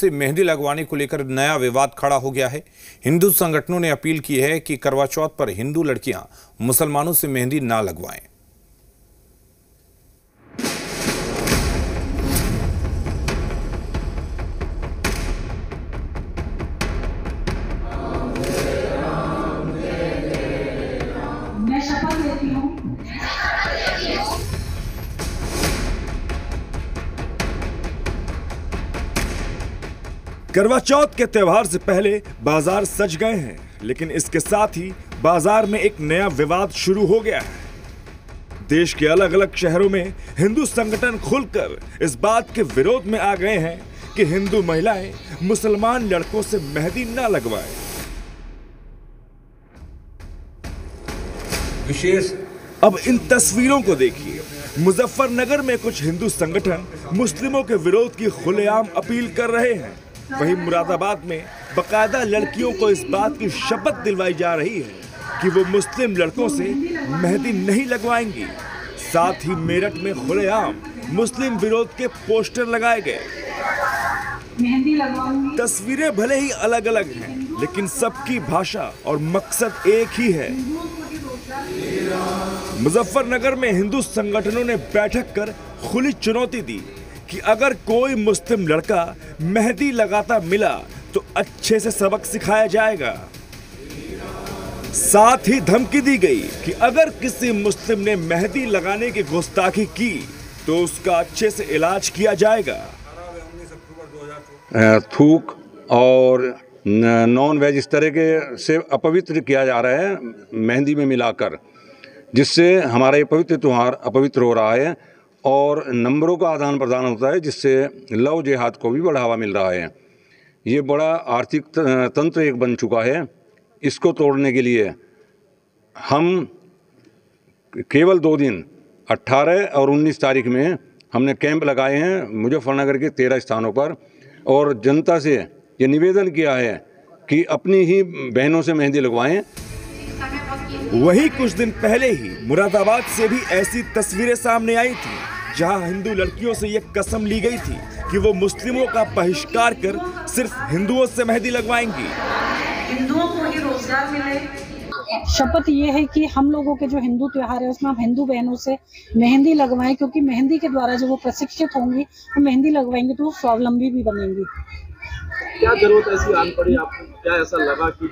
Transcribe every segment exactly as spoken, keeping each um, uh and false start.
से मेहंदी लगवाने को लेकर नया विवाद खड़ा हो गया है। हिंदू संगठनों ने अपील की है कि करवा चौथ पर हिंदू लड़कियां मुसलमानों से मेहंदी ना लगवाएं। करवा चौथ के त्यौहार से पहले बाजार सज गए हैं, लेकिन इसके साथ ही बाजार में एक नया विवाद शुरू हो गया है। देश के अलग अलग शहरों में हिंदू संगठन खुलकर इस बात के विरोध में आ गए हैं कि हिंदू महिलाएं मुसलमान लड़कों से मेहंदी ना लगवाएं। विशेष अब इन तस्वीरों को देखिए। मुजफ्फरनगर में कुछ हिंदू संगठन मुस्लिमों के विरोध की खुलेआम अपील कर रहे हैं। वहीं मुरादाबाद में बकायदा लड़कियों को इस बात की शपथ दिलवाई जा रही है कि वो मुस्लिम लड़कों से मेहंदी नहीं लगवाएंगी। साथ ही मेरठ में खुलेआम मुस्लिम विरोध के पोस्टर लगाए गए। तस्वीरें भले ही अलग अलग हैं, लेकिन सबकी भाषा और मकसद एक ही है। मुजफ्फरनगर में हिंदू संगठनों ने बैठक कर खुली चुनौती दी कि अगर कोई मुस्लिम लड़का मेहंदी लगाता मिला तो अच्छे से सबक सिखाया जाएगा। साथ ही धमकी दी गई कि अगर किसी मुस्लिम ने मेहंदी लगाने की गुस्ताखी की तो उसका अच्छे से इलाज किया जाएगा। थूक और नॉन वेज इस तरह के से अपवित्र किया जा रहा है मेहंदी में मिलाकर, जिससे हमारा ये पवित्र त्यौहार अपवित्र हो रहा है और नंबरों का आदान प्रदान होता है, जिससे लव जिहाद को भी बढ़ावा मिल रहा है। ये बड़ा आर्थिक तंत्र एक बन चुका है। इसको तोड़ने के लिए हम केवल दो दिन अठारह और उन्नीस तारीख में हमने कैंप लगाए हैं मुजफ्फरनगर के तेरह स्थानों पर, और जनता से ये निवेदन किया है कि अपनी ही बहनों से मेहंदी लगवाएं। वहीं कुछ दिन पहले ही मुरादाबाद से भी ऐसी तस्वीरें सामने आई थी, जहां हिंदू लड़कियों से यह कसम ली गई थी कि वो मुस्लिमों का बहिष्कार कर सिर्फ हिंदुओं से मेहंदी लगवाएंगी। हिंदुओं को ही रोजगार मिले। शपथ ये है कि हम लोगों के जो हिंदू त्योहार है उसमें हम हिंदू बहनों से मेहंदी लगवाएं, क्योंकि मेहंदी के द्वारा जो वो प्रशिक्षित होंगी, वो मेहंदी लगवाएंगी तो वो स्वावलंबी भी बनेंगी। क्या जरूरत ऐसी आन पड़ी आपको? क्या ऐसा लगा कि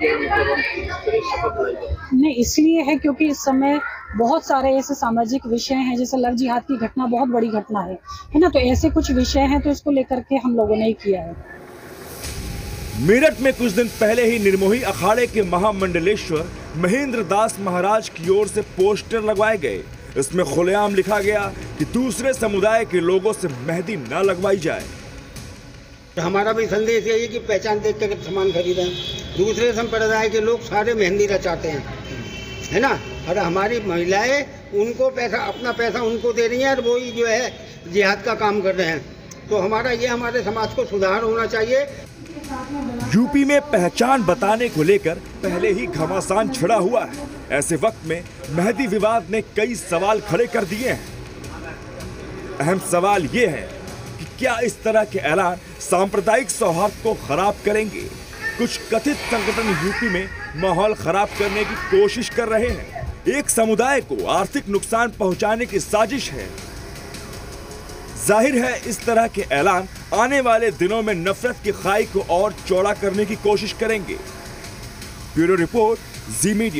शपथ नहीं? इसलिए है क्योंकि इस समय बहुत सारे ऐसे सामाजिक विषय हैं, जैसे लव जिहाद की घटना बहुत बड़ी घटना है, है ना, तो ऐसे कुछ विषय हैं तो इसको लेकर के हम लोगों ने किया है। मेरठ में कुछ दिन पहले ही निर्मोही अखाड़े के महामंडलेश्वर महेंद्र दास महाराज की ओर से पोस्टर लगवाए गए। इसमें खुलेआम लिखा गया कि दूसरे समुदाय के लोगों से मेहंदी न लगवाई जाए। हमारा भी संदेश यही है कि पहचान देख कर सामान खरीदें। दूसरे संप्रदाय के लोग सारे मेहंदी रचाते हैं, है ना, और हमारी महिलाएं उनको पैसा, अपना पैसा उनको दे रही हैं और वो ही जो है जिहाद का काम कर रहे हैं। तो हमारा ये, हमारे समाज को सुधार होना चाहिए। यूपी में पहचान बताने को लेकर पहले ही घमासान छिड़ा हुआ है। ऐसे वक्त में मेहंदी विवाद ने कई सवाल खड़े कर दिए हैं। अहम सवाल ये है, क्या इस तरह के ऐलान सांप्रदायिक सौहार्द को खराब करेंगे? कुछ कथित संगठन यूपी में माहौल खराब करने की कोशिश कर रहे हैं। एक समुदाय को आर्थिक नुकसान पहुंचाने की साजिश है। जाहिर है इस तरह के ऐलान आने वाले दिनों में नफरत की खाई को और चौड़ा करने की कोशिश करेंगे। Bureau report, Zee media.